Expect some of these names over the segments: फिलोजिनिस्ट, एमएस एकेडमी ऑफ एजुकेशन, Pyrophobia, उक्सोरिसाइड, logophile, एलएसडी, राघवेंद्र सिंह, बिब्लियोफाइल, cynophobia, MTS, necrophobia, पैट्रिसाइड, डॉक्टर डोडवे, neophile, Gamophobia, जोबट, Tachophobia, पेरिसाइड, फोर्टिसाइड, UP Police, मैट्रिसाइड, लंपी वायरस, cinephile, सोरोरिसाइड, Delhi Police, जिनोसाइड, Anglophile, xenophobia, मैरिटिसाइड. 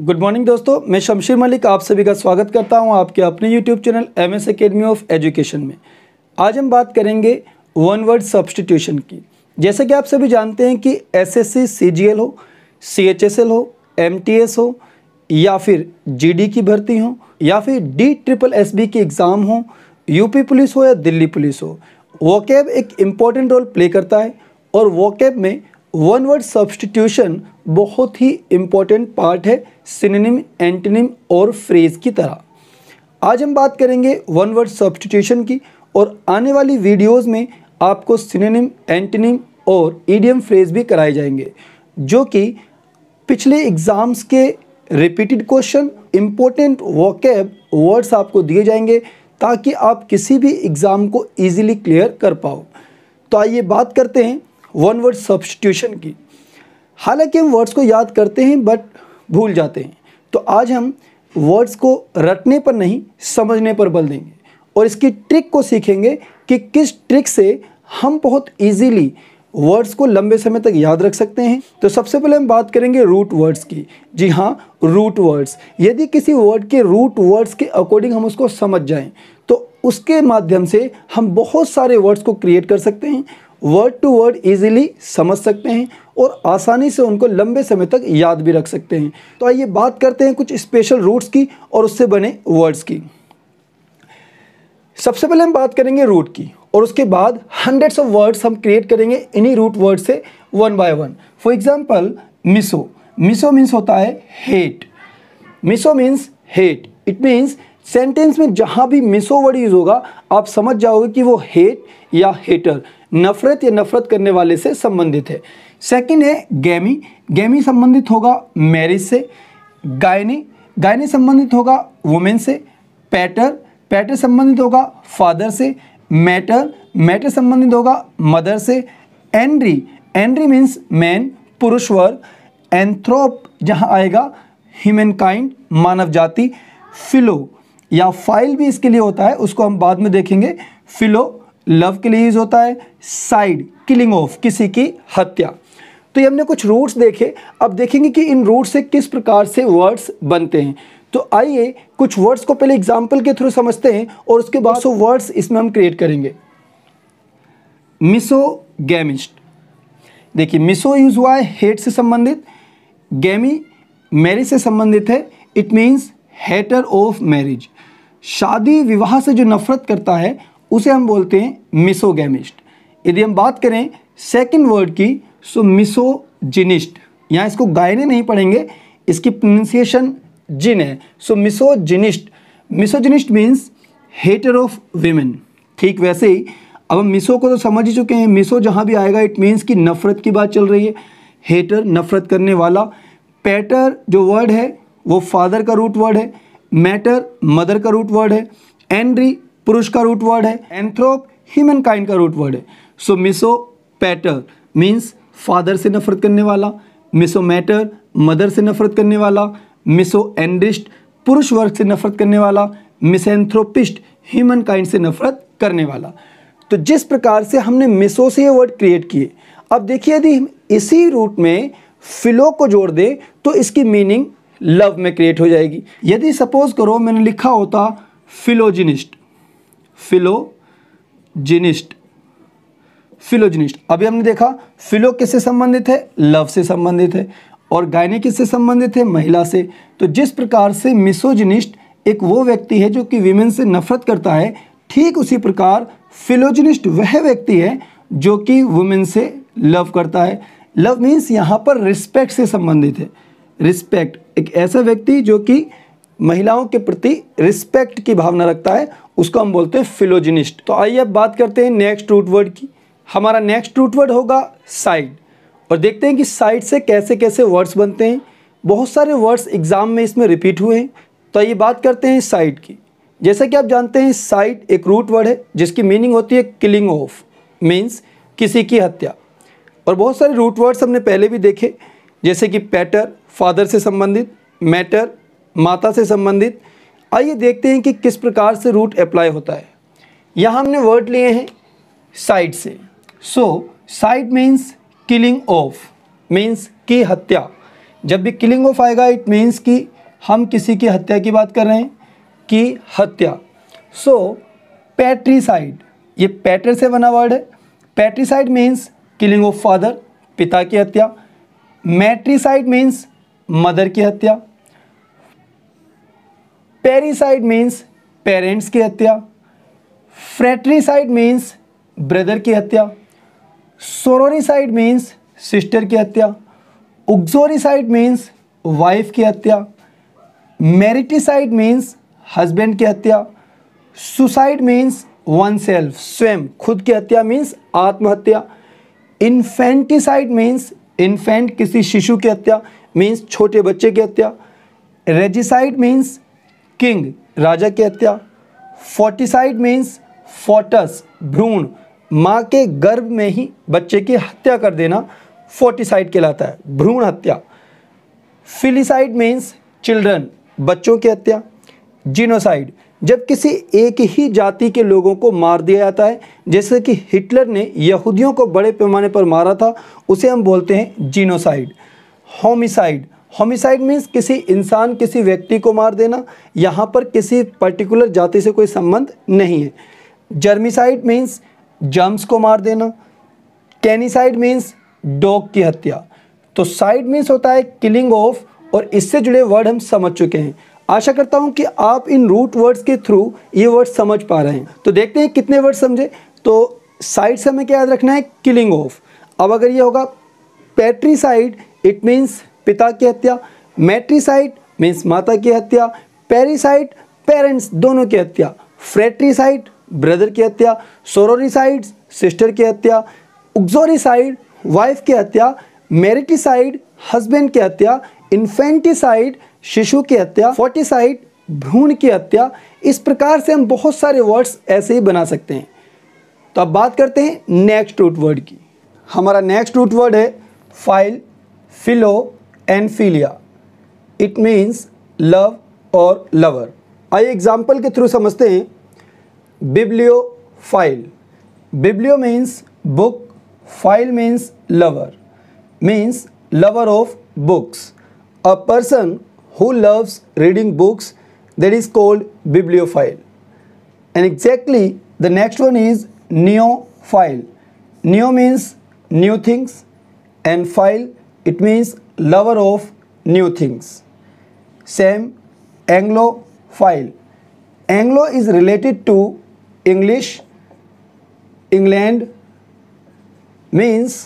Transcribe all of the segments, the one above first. Good morning दोस्तों, मैं शमशीर मलिक आप सभी का स्वागत करता हूं आपके अपने YouTube channel एमएस एकेडमी ऑफ एजुकेशन में। आज हम बात करेंगे वन वर्ड सब्स्टिट्यूशन की। जैसे कि आप सभी जानते हैं कि एसएससी सीजीएल हो, सीएचएसएल हो, एमटीएस हो या फिर जीडी की भर्ती हो या फिर डी ट्रिपल एसबी की एग्ज़ाम हो, यूपी पुलिस हो या दिल्ली पुलिस हो, वोकैब एक इम्पॉर्टेंट रोल प्ले करता है और वोकैब में वन वर्ड सब्स्टिट्यूशन बहुत ही इम्पॉर्टेंट पार्ट है सिनोनिम, एंटोनिम और फ्रेज़ की तरह। आज हम बात करेंगे वन वर्ड सब्स्टिट्यूशन की और आने वाली वीडियोस में आपको सिनोनिम, एंटोनिम और ईडियम फ्रेज़ भी कराए जाएंगे, जो कि पिछले एग्ज़ाम्स के repeated question, important vocab words आपको दिए जाएंगे ताकि आप किसी भी एग्ज़ाम को ईजिली क्लियर कर पाओ। तो आइए बात करते हैं वन वर्ड सब्स्टिट्यूशन की। हालांकि हम वर्ड्स को याद करते हैं बट भूल जाते हैं, तो आज हम वर्ड्स को रटने पर नहीं, समझने पर बल देंगे और इसकी ट्रिक को सीखेंगे कि किस ट्रिक से हम बहुत इजीली वर्ड्स को लंबे समय तक याद रख सकते हैं। तो सबसे पहले हम बात करेंगे रूट वर्ड्स की। जी हाँ, रूट वर्ड्स। यदि किसी वर्ड के रूट वर्ड्स के अकॉर्डिंग हम उसको समझ जाएँ तो उसके माध्यम से हम बहुत सारे वर्ड्स को क्रिएट कर सकते हैं, वर्ड टू वर्ड इजीली समझ सकते हैं और आसानी से उनको लंबे समय तक याद भी रख सकते हैं। तो आइए बात करते हैं कुछ स्पेशल रूट्स की और उससे बने वर्ड्स की। सबसे पहले हम बात करेंगे रूट की और उसके बाद हंड्रेड्स ऑफ वर्ड्स हम क्रिएट करेंगे इन्हीं रूट वर्ड से one by one. For example miso. Miso means होता है hate. Miso means hate. It means sentence में जहाँ भी मिसो वर्ड यूज़ होगा आप समझ जाओगे कि वो हेट या हेटर, नफ़रत या नफ़रत करने वाले से संबंधित है। सेकंड है गैमी। गैमी संबंधित होगा मैरिज से। गायनी। गायनी संबंधित होगा वुमेन से। पैटर। पैटर संबंधित होगा फादर से। मैटर। मैटर संबंधित होगा मदर से। एनरी। एनरी मीन्स मैन, पुरुष वर्ग। एंथ्रोप जहाँ आएगा ह्यूमन काइंड, मानव जाति। फिलो या फाइल भी इसके लिए होता है, उसको हम बाद में देखेंगे। फिलो लव के लिए यूज़ होता है। साइड किलिंग ऑफ, किसी की हत्या। तो ये हमने कुछ रूट्स देखे, अब देखेंगे कि इन रूट से किस प्रकार से वर्ड्स बनते हैं। तो आइए कुछ वर्ड्स को पहले एग्जाम्पल के थ्रू समझते हैं और उसके बाद सो वर्ड्स इसमें हम क्रिएट करेंगे। मिसोगैमिस्ट। देखिए मिसो यूज़ हुआ है हेट से संबंधित, गैमी मैरिज से संबंधित है, it means hater of marriage. शादी विवाह से जो नफरत करता है उसे हम बोलते हैं मिसोगैमिस्ट। यदि हम बात करें सेकंड वर्ड की, सो मिसोजिनिस्ट। यहाँ इसको गायने नहीं पढ़ेंगे, इसकी प्रोनंसिएशन जिन है। So misogynist. Misogynist means hater of women. ठीक वैसे ही अब हम मिसो को तो समझ ही चुके हैं, मिसो जहाँ भी आएगा इट मीन्स कि नफ़रत की बात चल रही है, हेटर नफ़रत करने वाला। पैटर जो वर्ड है वो फादर का रूट वर्ड है। मैटर मदर का रूट वर्ड है। एनरी पुरुष का रूट वर्ड है। एंथ्रोप ह्यूमन काइंड का रूट वर्ड है। So miso pater means father से नफरत करने वाला, मिसो मैटर मदर से नफरत करने वाला, मिसो एंड्रिस्ट पुरुष वर्ग से नफरत करने वाला, मिस एंथ्रोपिस्ट ह्यूमन काइंड से नफरत करने वाला। तो जिस प्रकार से हमने मिसो से ये वर्ड क्रिएट किए, अब देखिए यदि हम इसी रूट में फिलो को जोड़ दें तो इसकी मीनिंग लव में क्रिएट हो जाएगी। यदि सपोज करो मैंने लिखा होता फिलोजिनिस्ट। फिलोजिनिस्ट। फिलोजिनिस्ट अभी हमने देखा फिलो किससे संबंधित है, लव से संबंधित है, और गायनी किससे संबंधित है, महिला से। तो जिस प्रकार से मिसोजिनिस्ट एक वो व्यक्ति है जो कि विमेन से नफरत करता है, ठीक उसी प्रकार फिलोजिनिस्ट वह व्यक्ति है जो कि वुमेन से लव करता है। लव मीन्स यहाँ पर रिस्पेक्ट से संबंधित है। रिस्पेक्ट, एक ऐसा व्यक्ति जो कि महिलाओं के प्रति रिस्पेक्ट की भावना रखता है, उसको हम बोलते हैं फिलोजिनिस्ट। तो आइए अब बात करते हैं नेक्स्ट रूट वर्ड की। हमारा नेक्स्ट रूट वर्ड होगा साइड और देखते हैं कि साइड से कैसे कैसे वर्ड्स बनते हैं। बहुत सारे वर्ड्स एग्जाम में इसमें रिपीट हुए हैं। तो आइए बात करते हैं साइड की। जैसा कि आप जानते हैं साइड एक रूट वर्ड है जिसकी मीनिंग होती है किलिंग ऑफ, मीन्स किसी की हत्या। और बहुत सारे रूट वर्ड्स हमने पहले भी देखे, जैसे कि पैटर फादर से संबंधित, मैटर माता से संबंधित। आइए देखते हैं कि किस प्रकार से रूट अप्लाई होता है। यहाँ हमने वर्ड लिए हैं साइड से। So cide means killing of, means की हत्या। जब भी किलिंग ऑफ आएगा इट मीन्स कि हम किसी की हत्या की बात कर रहे हैं कि हत्या। सो पैट्रिसाइड, ये पैटर से बना वर्ड है। पैट्रिसाइड means killing of father, पिता की हत्या। मैट्रिसाइड मीन्स मदर की हत्या। पेरिसाइड मीन्स पेरेंट्स की हत्या। फ्रेट्रिसाइड मीन्स ब्रदर की हत्या। सोरोरिसाइड मीन्स सिस्टर की हत्या। उक्सोरिसाइड मीन्स वाइफ की हत्या। मैरिटिसाइड मीन्स हस्बैंड की हत्या। सुसाइड मीन्स वन सेल्फ, स्वयं खुद की हत्या मीन्स आत्महत्या। इन्फेंटिसाइड मीन्स इन्फेंट किसी शिशु की हत्या मीन्स छोटे बच्चे की हत्या। रेजिसाइड मीन्स किंग, राजा की हत्या। फोर्टिसाइड मीन्स फोटस, भ्रूण, माँ के गर्भ में ही बच्चे की हत्या कर देना फोर्टिसाइड कहलाता है, भ्रूण हत्या। फिलिसाइड मीन्स चिल्ड्रन, बच्चों की हत्या। जिनोसाइड, जब किसी एक ही जाति के लोगों को मार दिया जाता है, जैसे कि हिटलर ने यहूदियों को बड़े पैमाने पर मारा था, उसे हम बोलते हैं जिनोसाइड। होमिसाइड, होमिसाइड मीन्स किसी इंसान किसी व्यक्ति को मार देना, यहाँ पर किसी पर्टिकुलर जाति से कोई संबंध नहीं है। जर्मिसाइड मीन्स जर्म्स को मार देना। कैनिसाइड मीन्स डॉग की हत्या। तो साइड मीन्स होता है किलिंग ऑफ, और इससे जुड़े वर्ड हम समझ चुके हैं। आशा करता हूं कि आप इन रूट वर्ड्स के थ्रू ये वर्ड समझ पा रहे हैं। तो देखते हैं कितने वर्ड समझे। तो साइड से हमें क्या याद रखना है, किलिंग ऑफ। अब अगर ये होगा पैट्रिसाइड, इट मीन्स पिता की हत्या। मैट्रिसाइड मीन्स माता की हत्या। पेरिसाइड पेरेंट्स दोनों की हत्या। फ्रेट्रिसाइड ब्रदर की हत्या। सोरोरिसाइड सिस्टर की हत्या। उक्सोरिसाइड वाइफ की हत्या। मैरिटिसाइड हस्बैंड की हत्या। इन्फेंटिसाइड शिशु की हत्या। फोर्टिसाइड भ्रूण की हत्या। इस प्रकार से हम बहुत सारे वर्ड्स ऐसे ही बना सकते हैं। तो अब बात करते हैं नेक्स्ट रूट वर्ड की। हमारा नेक्स्ट रूट वर्ड है phile, philo and philia. It means love और लवर। आइए एग्जाम्पल के थ्रू समझते हैं। Biblio phile, biblio means book, phile means lover, means lover of books. A person who loves reading books, that is called bibliophile. And exactly the next one is neophile. Neo means new things and phile, it means lover of new things. Same, Anglophile. Anglo is related to English, England, means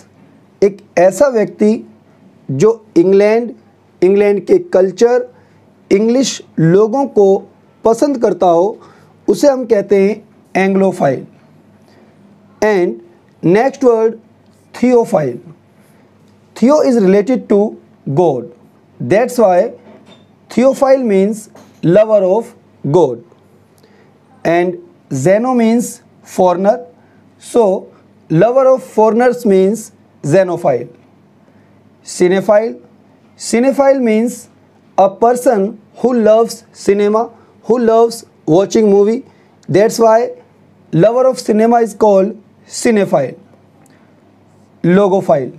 एक ऐसा व्यक्ति जो England के culture, English लोगों को पसंद करता हो, उसे हम कहते हैं एंग्लोफाइल। And next word theophile. Theo is related to God, that's why theophile means lover of God. And xeno means foreigner, so lover of foreigners means xenophile. Cinephile, Cinephile means a person who loves cinema, who loves watching movie. That's why lover of cinema is called cinephile. Logophile.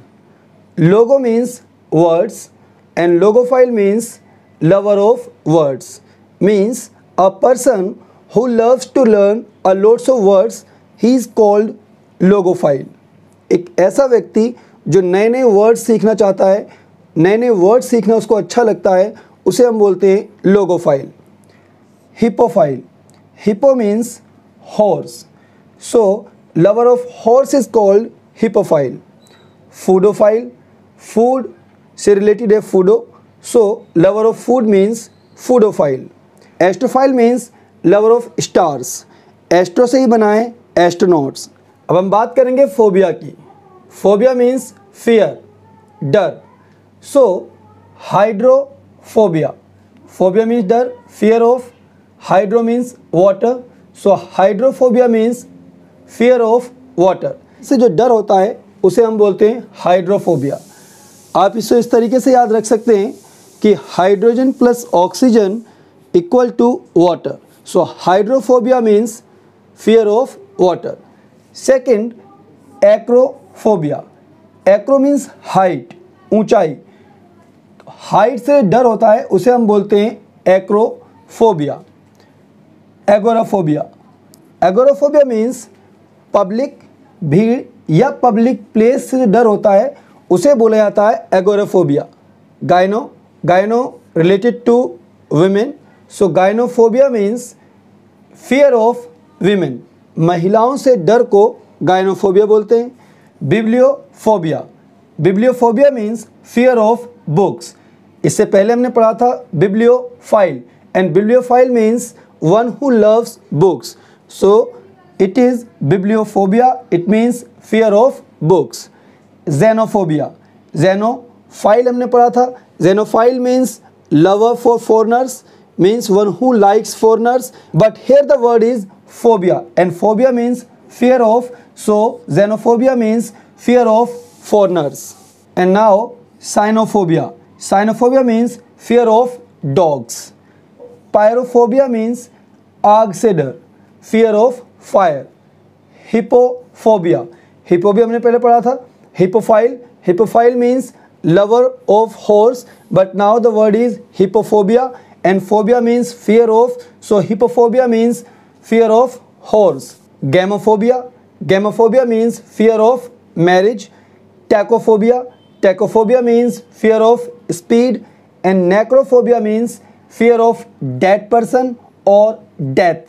Logo means words and logophile means lover of words. Means a person who loves to learn a lots of words, he is called logophile. एक ऐसा व्यक्ति जो नए नए words सीखना चाहता है, नए नए वर्ड सीखना उसको अच्छा लगता है, उसे हम बोलते हैं logophile. Hippophile, hippo means horse, so lover of horse is called hippophile. Foodophile, food से रिलेटेड है foodo, so lover of food means foodophile. Astrophile means lover of stars, astro से ही बनाए एस्ट्रोनॉट्स। अब हम बात करेंगे फोबिया की। फोबिया मीन्स फियर, डर, सो हाइड्रोफोबिया। फोबिया मीन्स डर, fear of, hydro means water, so hydrophobia means fear of water. इससे जो डर होता है उसे हम बोलते हैं हाइड्रोफोबिया। आप इसको इस तरीके से याद रख सकते हैं कि hydrogen plus oxygen equal to water, so hydrophobia means fear of water. Second, acrophobia. Acro means height, ऊंचाई, हाइट से डर होता है उसे हम बोलते हैं acrophobia, agoraphobia. Agoraphobia means public भीड़ या पब्लिक प्लेस से डर होता है उसे बोला जाता है agoraphobia. Gyno related to women, so gynophobia means fear of women, महिलाओं से डर को गायनोफोबिया बोलते हैं। Bibliophobia, bibliophobia means fear of books. इससे पहले हमने पढ़ा था बिब्लियोफाइल, and बिब्लियोफाइल means one who loves books, so it is bibliophobia, it means fear of books. Xenophobia, xenophile हमने पढ़ा था, xenophile means lover for foreigners, means one who likes foreigners, but here the word is phobia, and phobia means fear of, so xenophobia means fear of foreigners। And now cynophobia, cynophobia means fear of dogs। Pyrophobia means आग से डर, fear of fire। Hippophobia, hippophobia हमने पहले पढ़ा था, hippophile, hippophile means lover of horse, but now the word is hippophobia, and phobia means fear of, so hippophobia means fear of horse। Gamophobia, gamophobia means fear of marriage। Tachophobia, tachophobia means fear of speed, and necrophobia means fear of dead person or death।